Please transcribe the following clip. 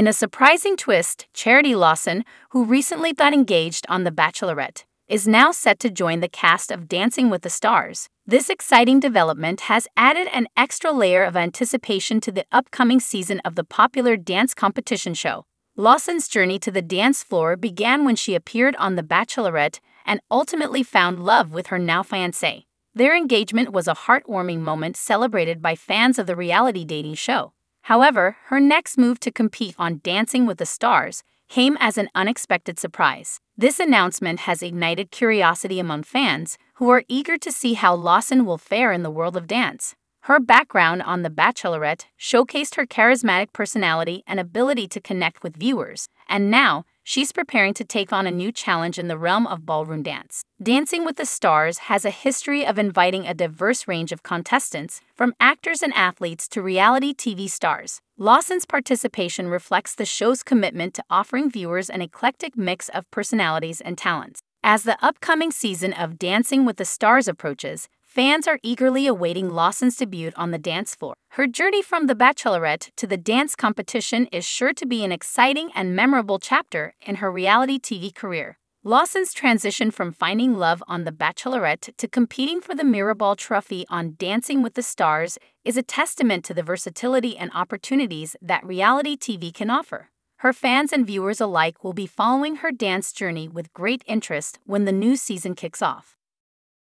In a surprising twist, Charity Lawson, who recently got engaged on The Bachelorette, is now set to join the cast of Dancing with the Stars. This exciting development has added an extra layer of anticipation to the upcoming season of the popular dance competition show. Lawson's journey to the dance floor began when she appeared on The Bachelorette and ultimately found love with her now fiancé. Their engagement was a heartwarming moment celebrated by fans of the reality dating show. However, her next move to compete on Dancing with the Stars came as an unexpected surprise. This announcement has ignited curiosity among fans who are eager to see how Lawson will fare in the world of dance. Her background on The Bachelorette showcased her charismatic personality and ability to connect with viewers, and now she's preparing to take on a new challenge in the realm of ballroom dance. Dancing with the Stars has a history of inviting a diverse range of contestants, from actors and athletes to reality TV stars. Lawson's participation reflects the show's commitment to offering viewers an eclectic mix of personalities and talents. As the upcoming season of Dancing with the Stars approaches, fans are eagerly awaiting Lawson's debut on the dance floor. Her journey from The Bachelorette to the dance competition is sure to be an exciting and memorable chapter in her reality TV career. Lawson's transition from finding love on The Bachelorette to competing for the Mirrorball Trophy on Dancing with the Stars is a testament to the versatility and opportunities that reality TV can offer. Her fans and viewers alike will be following her dance journey with great interest when the new season kicks off.